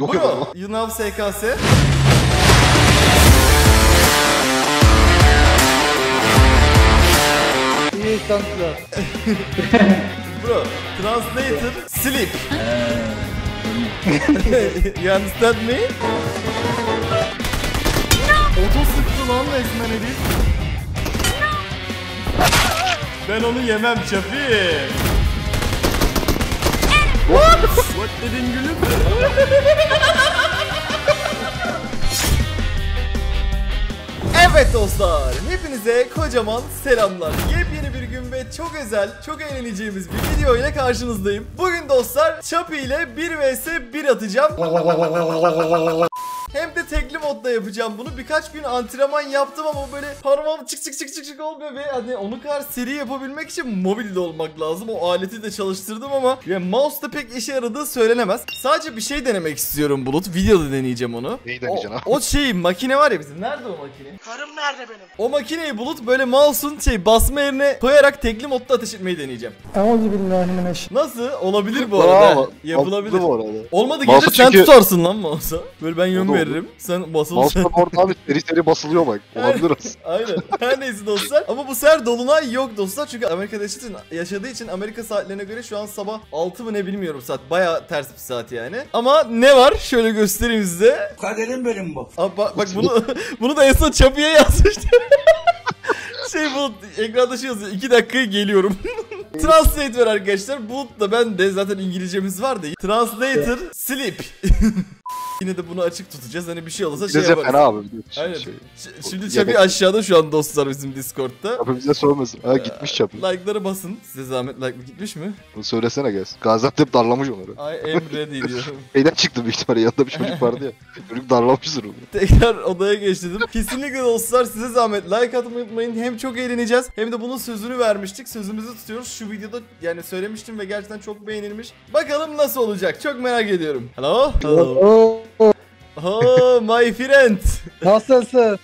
Yok ya. You know SKS. İyi şanslar. Bro, translator sleep. You understand me? Oto sıktı lan resmen herif. Ben onu yemem Chappy. What? What dedin gülüm? Evet dostlar, hepinize kocaman selamlar. Yepyeni bir gün ve çok özel, çok eğleneceğimiz bir video ile karşınızdayım. Bugün dostlar Chappy ile 1 vs 1 atacağım. Hem de tekli modda yapacağım bunu. Birkaç gün antrenman yaptım ama böyle parmağım çık olmuyor ve hani onu kadar seri yapabilmek için mobilde olmak lazım. O aleti de çalıştırdım ama mouse da pek işe yaradığı söylenemez. Sadece bir şey denemek istiyorum Bulut. Videoda deneyeceğim onu. Neyi deneyeceksin abi? O şey makine var ya bizim. Nerede o makine? Karım nerede benim? O makineyi Bulut böyle mouse'un basma yerine koyarak tekli modda ateş etmeyi deneyeceğim. Nasıl? Olabilir bu arada. Yapılabilir. Olmadı gelir sen tutarsın lan mouse'u. Böyle ben yön veririm. Sen basılsın. Orada abi seri basılıyor bak. Olabilir. Aynen. Her neyse dostlar. Ama bu sefer dolunay yok dostlar. Çünkü Amerika'da yaşadığı için Amerika saatlerine göre şu an sabah 6 mı ne bilmiyorum saat. Bayağı ters bir saat yani. Ama ne var? Şöyle göstereyim size. Kaderin bölümü bu. Abi bak bunu da en son Chappy'ye yazmıştı. Bu ekranda yazıyor. 2 dakikaya geliyorum. Translate ver arkadaşlar. Bulut'la ben de zaten İngilizcemiz vardı. Translator sleep. Yine de bunu açık tutacağız. Hani bir şey olursa şey yaparız. Bize fena abi. Aynen. Şimdi Chappy aşağıda şu an dostlar bizim Discord'da. Abi bize sormasın. Ha gitmiş Chappy. Like'lara basın. Size zahmet like'lık gitmiş mi? Bunu söylesene gelsin. Gaziantep hep darlamış onları. I am ready diyor. Neyden çıktı büyük ihtimalle? Yanında bir çocuk vardı ya. Çocuk darlamıştır onu. Tekrar odaya geçtim. Kesinlikle dostlar size zahmet like atmayı unutmayın. Hem çok eğleneceğiz hem de bunun sözünü vermiştik. Sözümüzü tutuyoruz. Şu videoda yani söylemiştim ve gerçekten çok beğenilmiş. Bakalım nasıl olacak? Çok merak ediyorum. Hello? Hello. Oh my friend. Nasılsın?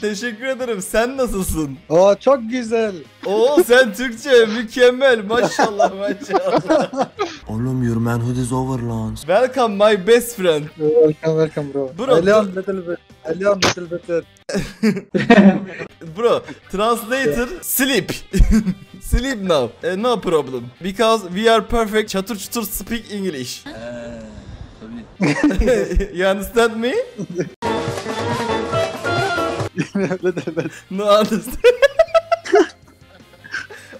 Teşekkür ederim. Sen nasılsın? Oo çok güzel. Oo sen Türkçe mükemmel. Maşallah maşallah. Oğlum your manhood is overland. Welcome my best friend. Welcome bro. Hello little bit. Bro, translator sleep. Sleep now. No problem. Because we are perfect. Çatır çutur speak English. You understand me? No understand.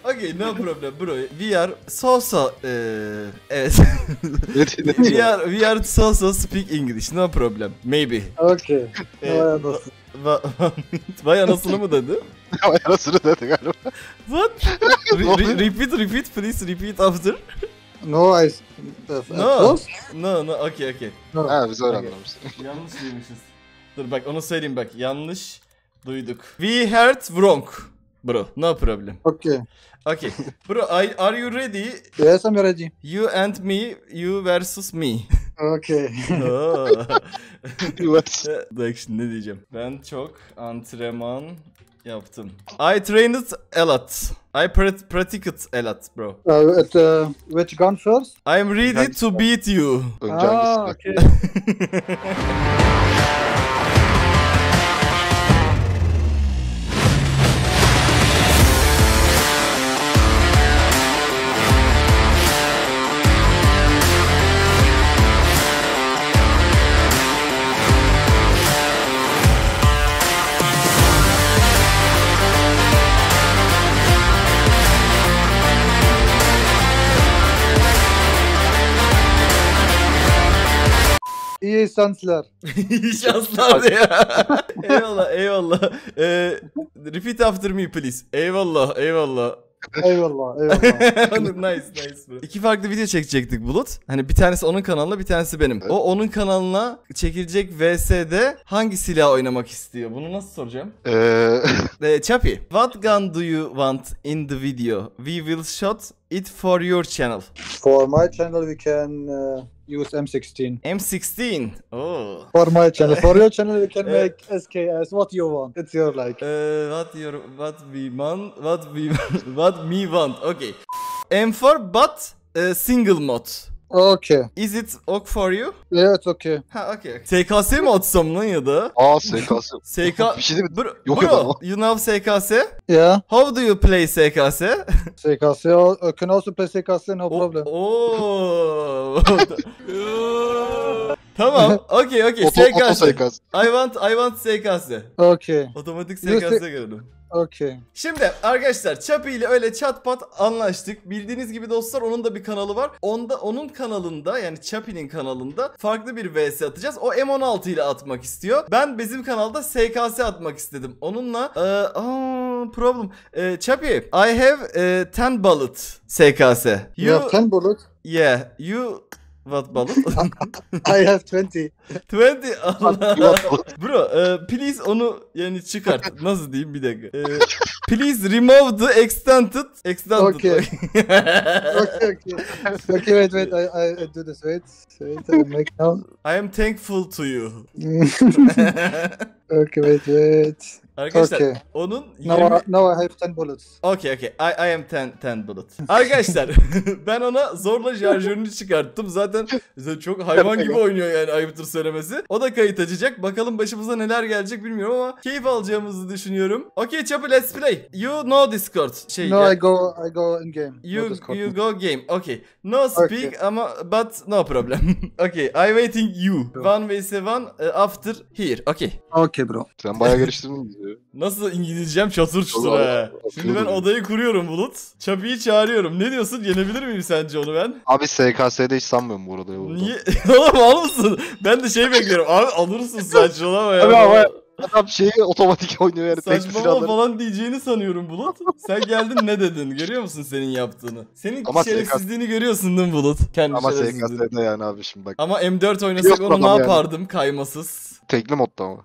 Okay, no problem bro. We are so evet. we are so speak English. No problem. Maybe. Okay. Vay anasını mı dedi? Vay anasını dedi galiba. What? Repeat please repeat after. No, no, okay. Ha, biz öyle anlamışız. Yanlış duymuşuz. Dur bak onu söyleyeyim bak. Yanlış duyduk. We heard wrong. Bro, no problem. Okay. Bro, are you ready? Yes, I'm ready. You and me, you versus me. Okay. Bak şimdi ne diyeceğim. Ben çok antrenman yaptım. I trained a lot. I practiced a lot, bro. Which gun first? I'm ready to beat you. Okay. İyi şanslar. İyi şanslar ya. Eyvallah. Repeat after me please. Eyvallah. Nice. 2 farklı video çekecektik Bulut. Hani bir tanesi onun kanalına bir tanesi benim. Evet. O onun kanalına çekilecek vs'de hangi silah oynamak istiyor? Bunu nasıl soracağım? Chappy. What gun do you want in the video? We will shot it for your channel. For my channel we can... use M16. M16. Oh. For my channel, for your channel, we can make SKS. What you want? It's your like. What me want? Okay. M4, but single mode. Okay. Is it ok for you? Evet, okay. Ha, okay. SKS mi atsam lan ya da? Aa, SKS. Bir şey değil mi? Yok ya da. You know SKS? Yeah. How do you play SKS? SKS, you can also play SKS, no problem. Ooo. Tamam, okay, okay. SKS. I want SKS. Okay. Otomatik SKS gördüm. Okay. Şimdi arkadaşlar Chappy ile öyle çat pat anlaştık. Bildiğiniz gibi dostlar onun da bir kanalı var. Onun kanalında, yani Chappy'nin kanalında farklı bir vs atacağız. O M16 ile atmak istiyor. Ben bizim kanalda SKS atmak istedim. Onunla problem. Chappy, I have 10 bullet SKS. You have 10 bullet? Yeah. You what bullet? I have 20. 20. Bro, please onu yani çıkart. Nasıl diyeyim bir dakika. Please remove the extended. Okay. Okay, wait. I do this. Wait. I make now. I am thankful to you. Okay, wait. Arkadaşlar okay. Onun 20... Now I have 10 bullets. Okay. I am 10 bullets. Arkadaşlar ben ona zorla şarjörünü çıkarttım. Zaten çok hayvan gibi oynuyor yani, ayıptır söylemesi. O da kayıt açacak. Bakalım başımıza neler gelecek bilmiyorum ama keyif alacağımızı düşünüyorum. Okay Chappy, let's play. You know Discord. No, I go in game. You go game. Okay. No speak ama but no problem. Okay. I waiting you. One vs one after here. Okay. Okay bro. Sen bayağı geliştirdin. Nasıl İngilizcem çatır çutur ha. Şimdi ben odayı kuruyorum Bulut. Chappy'yi çağırıyorum. Ne diyorsun? Yenebilir miyim sence onu ben? Abi SKS'de hiç sanmıyorum bu odayı. Niye? Oğlum alırsın. Ben de şey bekliyorum. Abi alırsın saçmalama ya. Abi. Adam şeyi otomatik oynuyor yani. Saçmalama falan diyeceğini sanıyorum Bulut. Sen geldin ne dedin? Görüyor musun senin yaptığını? Senin ama şerefsizliğini görüyorsun değil mi Bulut? Kendi ama SKS'de yani abi şimdi bak. Ama M4 oynasak onu ne yapardım yani? Kaymasız. Tekli modda mı?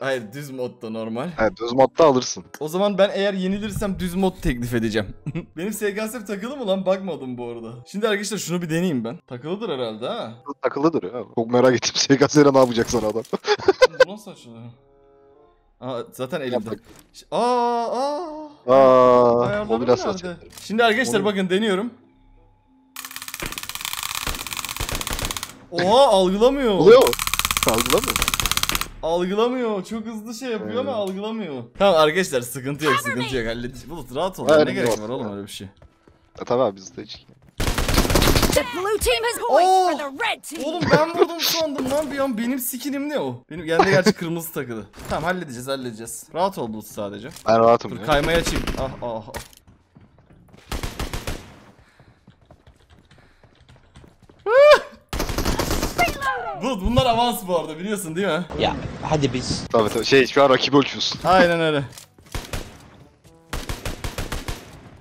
Hayır, düz modda normal. Evet, düz modda alırsın. O zaman ben eğer yenilirsem düz mod teklif edeceğim. Benim SKS'm takılı mı lan? Bakmadım bu arada. Şimdi arkadaşlar şunu bir deneyeyim ben. Takılıdır herhalde ha. Takılıdır ya. Çok merak ettim. SKS'le ne yapacak sana adam? Bu nasıl açılıyor? Aa, zaten elimde. O biraz saçma. Şimdi arkadaşlar bakın deniyorum. Oha, algılamıyor. Oluyor mu? Algılamıyor. Algılamıyor. Çok hızlı şey yapıyor ama algılamıyor. Tamam arkadaşlar sıkıntı yok. Halledeceğiz. Bulut rahat ol. Ne gerek var oğlum öyle bir şey. Tabii abi biz de hiç. Oğlum ben vurdum sandım lan bir an. Benim skinim ne o? Benim yani gerçi kırmızı takılı. Tamam halledeceğiz. Rahat ol Bulut sadece. Ben rahatım. Dur, kaymaya açayım. Ah. Bulut bunlar avans bu arada biliyorsun değil mi? Ya hadi biz. Tabii şey şu an rakibi ölçüyorsun. Aynen öyle.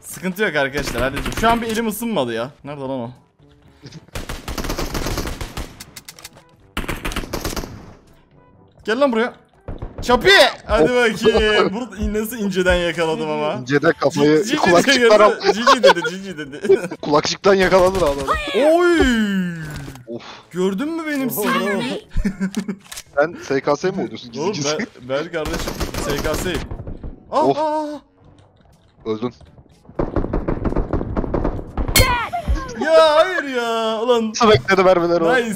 Sıkıntı yok arkadaşlar halledeceğim. Şu an bir elim ısınmadı ya. Nerede lan o? Gel lan buraya. Chappy! Hadi bakayım. Bulut nasıl inceden yakaladım ama. İnceden kafayı kulakçıktan. Cici dedi. Kulakçıktan yakaladın abi. Oy! Of. Gördün mü benim seni? Sen SKS mi oynuyorsun? Oğlum ben kardeşim SKS'yim. Öldün. Ya hayır ya. Ulan bekledim vermeler o. Nice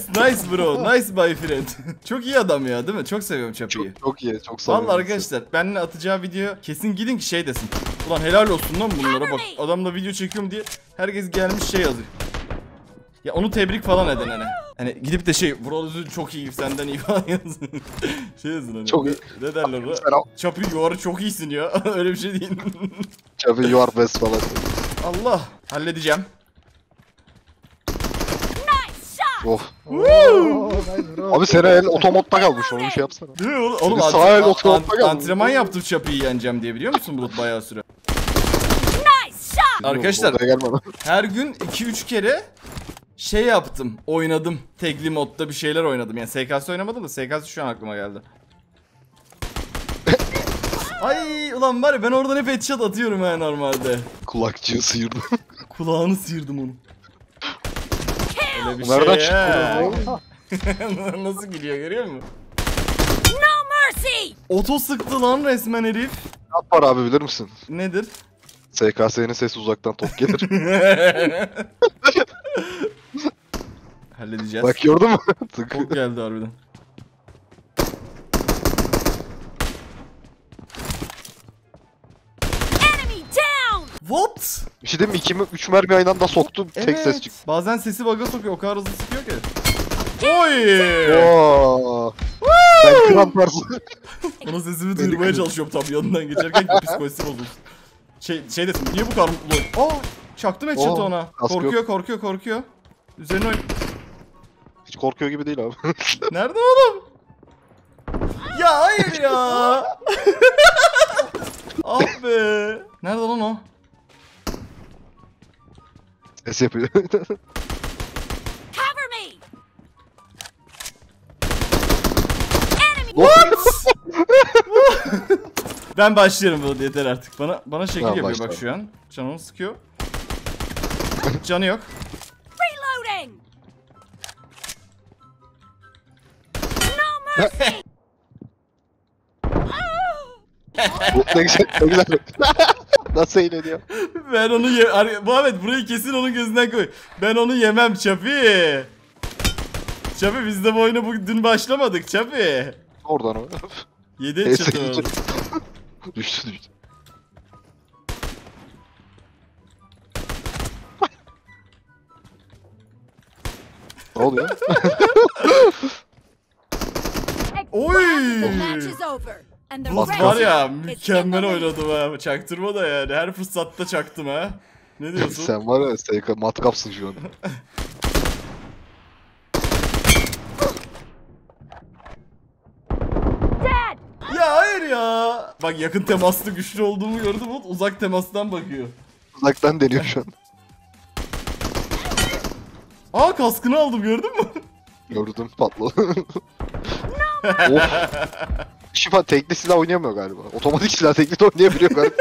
bro. Nice my friend. Çok iyi adam ya değil mi? Çok seviyorum Chappy'yi. Çok iyi. Çok sağ ol. Vallahi arkadaşlar benimle atacağı video kesin gidin ki şey desin. Ulan helal olsun lan bunlara bak. Adamla video çekiyorum diye herkes gelmiş şey yazıyor. Ya onu tebrik falan edin hani. Hani gidip de şey Vroloz'u çok iyi senden iyi falan yazın. Şey yazın hani. Çok iyi. Ne derler bu? Chappy you are çok iyisin ya. Öyle bir şey değil. Chappy you are best falan. Allah. Halledeceğim. Abi sana el otomotta kalmış, onu bir şey yapsana. Oğlum sağ el otomotta kalmış. Antrenman yaptım Chappy'yi yeneceğim diye biliyor musun Bulut bayağı süre. Arkadaşlar her gün 2-3 kere şey yaptım, oynadım. Tekli modda bir şeyler oynadım. Yani SKS oynamadım da SKS şu an aklıma geldi. Ay ulan var ya ben oradan hep headshot atıyorum yani normalde. Kulakçığı sıyırdım. Kulağını sıyırdım onu. Nereden çıktı? Nasıl gülüyor görüyor musun? No mercy. Oto sıktı lan resmen herif. Ne yapar abi bilir misin? Nedir? SKS'nin sesi uzaktan top gelir. Halledeceğiz. Bak gördün mü? Çok geldi harbiden. What? Bir şey değil mi? 2-3 mermi aynı anda soktu, evet. Tek ses çıktı. Bazen sesi bug'a sokuyor, o kadar hızlı sıkıyor ki. Oy! Ben kramp varsın. Onun sesini duyurmaya çalışıyorum tam yanından geçerken ki psikolojisi bozuldu. Şey dedim, niye bu kadar mutlu? Aa! Çaktım headshot'u ona. Korkuyor. Üzerine oyun. Hiç korkuyor gibi değil abi. Nerede oğlum? Ya hayır ya! Ah be! Nerede lan o? Ses yapıyor. Cover me. What? Ben başlarım bu, yeter artık. Bana şekil yapıyor başlayalım. Bak şu an. Canımı sıkıyor. Canı yok. Reloading. No mercy. Ne güzel. Nasıl eğleniyor? Ben onu Muhammed burayı kesin onun gözünden koy. Ben onu yemem Chappy. Chappy biz de bu oyunu dün başlamadık Chappy. Oradan o. Yedi çıktı. Düştü. Ne oluyor? Oy! Ulan var ya, mükemmel oynadım ha. Çaktırma da yani, her fırsatta çaktım ha. Ne diyorsun? Sen var ya, sen matkapsın şu an. Ya hayır ya! Bak yakın temaslı güçlü olduğumu gördüm, uzak temastan bakıyor. Uzaktan deniyor şu an. Aa, kaskını aldım, gördün mü? Gördüm, patladı. Şifa tekli silah oynayamıyor galiba. Otomatik silah tekli de oynayabiliyor galiba.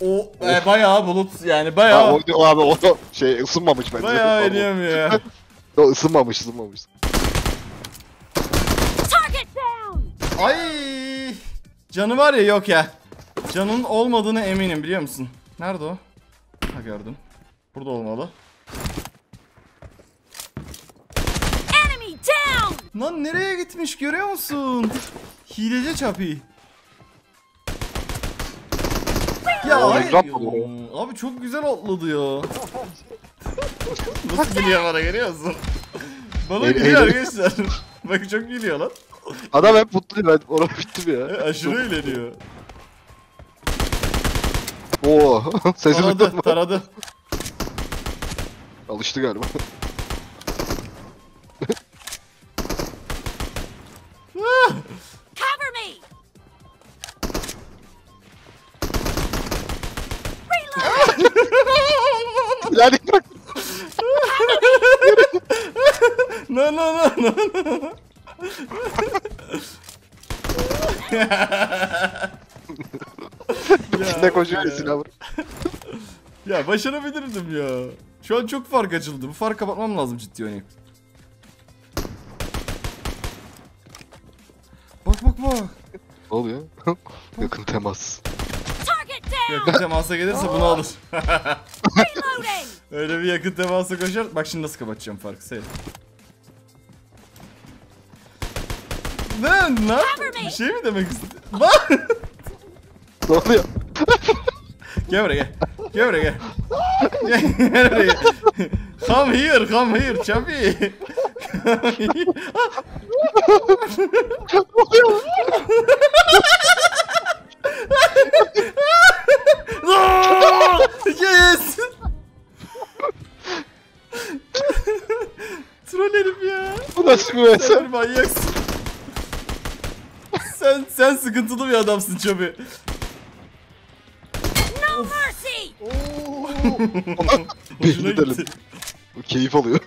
O bayağı bulut yani bayağı. Oynuyor abi, o şey ısınmamış bence. Bayağı oynayamıyor ya. Yok ısınmamış. Ay, canı var ya, yok ya. Canın olmadığını eminim, biliyor musun? Nerede o? Ha, gördüm. Burada olmalı. Lan nereye gitmiş görüyor musun? Hileci Chappy. Ya hayır. Abi çok güzel atladı ya. Nasıl gülüyor bana, görüyor musun? Bana gülüyor arkadaşlar. Bak çok gülüyor lan. Adam hep mutlu, ben orada bittim ya. Aşırı eğleniyor. Oo. Sesini tutma. Taradı. Alıştı galiba. Cover me. Reload. No. Bizde koşuyor silah vur. Ya başarabilirdim ya. Şu an çok fark açıldı. Bu farkı kapatmam lazım ciddi oynayıp. Bak. Ne oluyor? Yakın temas. Yakın temasa gelirse bunu alır. Öyle bir yakın temasa koşar. Bak şimdi nasıl kapatacağım farkı. Seyret. Ne? Bir şey mi demek istedin? Bak. Ne oluyor? Gel buraya. Gel buraya. Come here Chappy. Yes. Trollerim ya. Bu nasıl bir eser? Manyaksın. Sen sıkıntılı bir adamsın Chappy. No mercy. Hoşuna gitti. O keyif alıyor.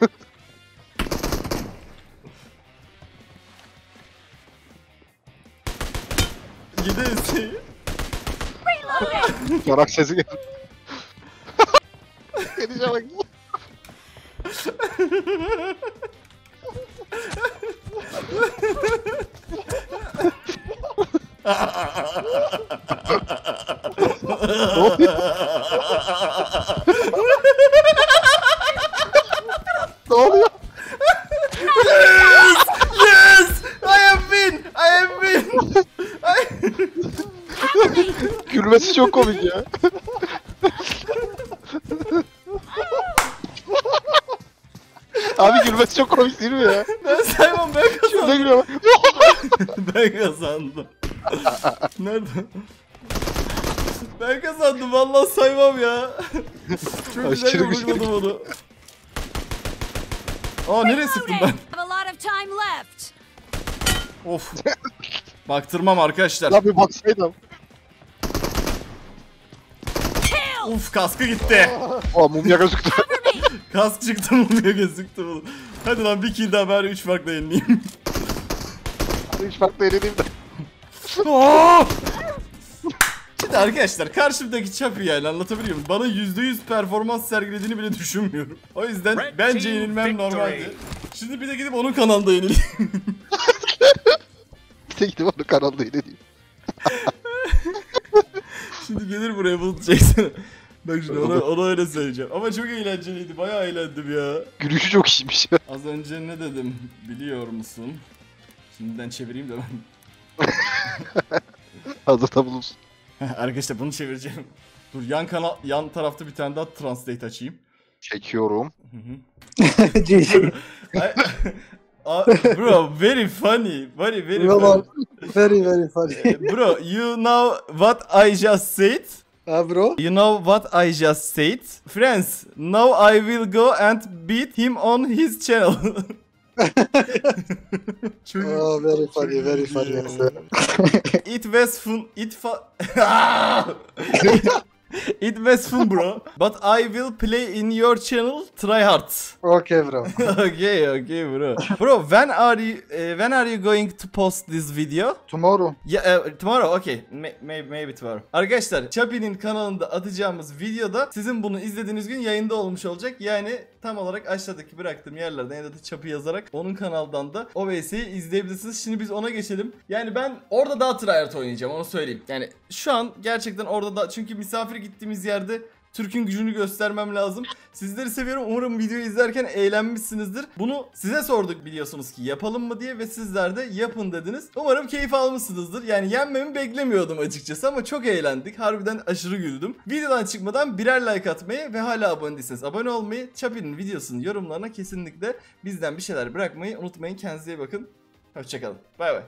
Gidesin. Yarak sesi geldi. Gelişe bak. Ne oluyor? Yes! Yes! I have win! I have win! Gülmesi çok komik ya. Abi gülmesi çok komik değil mi ya? Ben saymam, ben kazandım. Ben kazandım. Nerede? Ben kazandım vallahi, saymam ya. Çok güzel vurmadım onu. Aa nereye sıktım ben? Of. Baktırmam arkadaşlar. Lan bir baksaydım. Of kaskı gitti. Aa mumya gözüktü. Kask çıktı, mumya gözüktü oğlum. Hadi lan bir kill daha, bari 3 farkla yenileyim. 3 farkla yenileyim de. Şimdi arkadaşlar karşımdaki Chappy yani anlatabiliyor muyum? Bana %100 performans sergilediğini bile düşünmüyorum. O yüzden bence yenilmem normaldi. Şimdi bir de gidip onun kanalında yenileyim. Bir de gidip onun kanalında yenileyim. Şimdi gelir buraya bulacaksın. Bak şimdi ona öyle söyleyeceğim. Ama çok eğlenceliydi, bayağı eğlendim ya. Gülüşü çok iyiymiş ya. Az önce ne dedim biliyor musun? Şimdiden çevireyim de ben. Hazırda bulunsun. Arkadaşlar bunu çevireceğim. Dur yan tarafta bir tane daha translate açayım. Çekiyorum. Bro, very funny. Very funny. Very funny. Bro, you know what I just said? Bro. You know what I just said? Friends, now I will go and beat him on his channel. Oh, very funny, very funny. It was fun. It was fun, bro. But I will play in your channel. Try hard. Okay, bro. Okay, bro. Bro, when are you going to post this video? Tomorrow. Yeah, tomorrow. Okay, maybe tomorrow. Arkadaşlar, Chappy'nin kanalında atacağımız videoda sizin bunu izlediğiniz gün yayında olmuş olacak. Yani tam olarak aşağıdaki bıraktığım yerlerden ya da Chappy yazarak onun kanaldan da OBS'yi izleyebilirsiniz. Şimdi biz ona geçelim. Yani ben orada daha tryhard oynayacağım, onu söyleyeyim. Yani şu an gerçekten orada da, çünkü misafir gittiğimiz yerde Türk'ün gücünü göstermem lazım. Sizleri seviyorum. Umarım videoyu izlerken eğlenmişsinizdir. Bunu size sorduk biliyorsunuz ki yapalım mı diye ve sizler de yapın dediniz. Umarım keyif almışsınızdır. Yani yenmemi beklemiyordum açıkçası ama çok eğlendik. Harbiden aşırı güldüm. Videodan çıkmadan birer like atmayı ve hala abone değilseniz abone olmayı, Chappy'nin videosunun yorumlarına kesinlikle bizden bir şeyler bırakmayı unutmayın. Kendinize iyi bakın. Hoşçakalın. Bay bay.